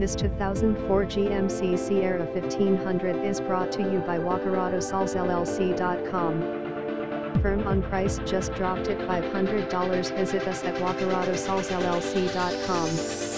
This 2004 GMC Sierra 1500 is brought to you by WalkerAutoSalesllc.com. Firm on price, just dropped at $500. Visit us at WalkerAutoSalesllc.com.